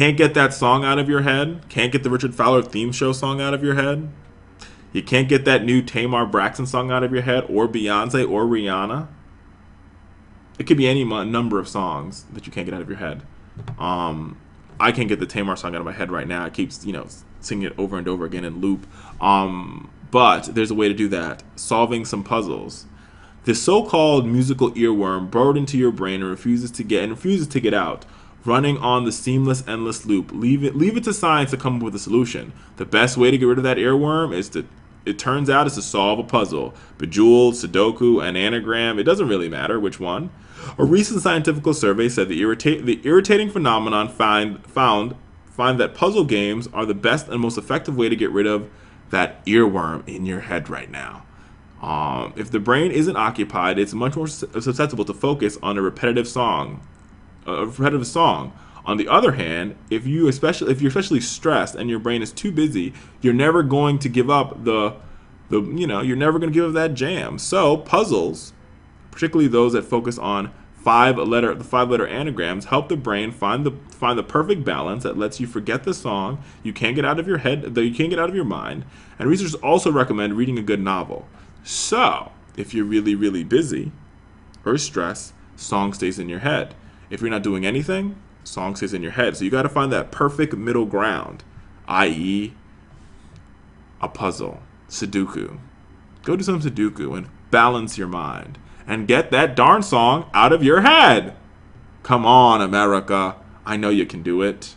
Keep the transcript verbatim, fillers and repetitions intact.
can't get that song out of your head, can't get the Richard Fowler theme show song out of your head, you can't get that new Tamar Braxton song out of your head, or Beyonce, or Rihanna. It could be any number of songs that you can't get out of your head. Um, I can't get the Tamar song out of my head right now. I keep, you know, singing it over and over again in loop. Um, but there's a way to do that. Solving some puzzles. This so-called musical earworm burrowed into your brain and refuses to get and refuses to get out. Running on the seamless, endless loop. Leave it, leave it to science to come up with a solution. The best way to get rid of that earworm is to, it turns out, is to solve a puzzle. Bejeweled, Sudoku, an anagram, it doesn't really matter which one. A recent scientific survey said the, irrita the irritating phenomenon find, found find that puzzle games are the best and most effective way to get rid of that earworm in your head right now. Um, if the brain isn't occupied, it's much more susceptible to focus on a repetitive song. A repetitive song. On the other hand, if you especially if you're especially stressed and your brain is too busy, you're never going to give up the the you know you're never going to give up that jam. So puzzles, particularly those that focus on five letter the five letter anagrams, help the brain find the find the perfect balance that lets you forget the song you can't get out of your head though you can't get out of your mind. And researchers also recommend reading a good novel. So if you're really really busy or stressed, song stays in your head. If you're not doing anything, song stays in your head. So you got to find that perfect middle ground, that is a puzzle, Sudoku. Go do some Sudoku and balance your mind and get that darn song out of your head. Come on, America. I know you can do it.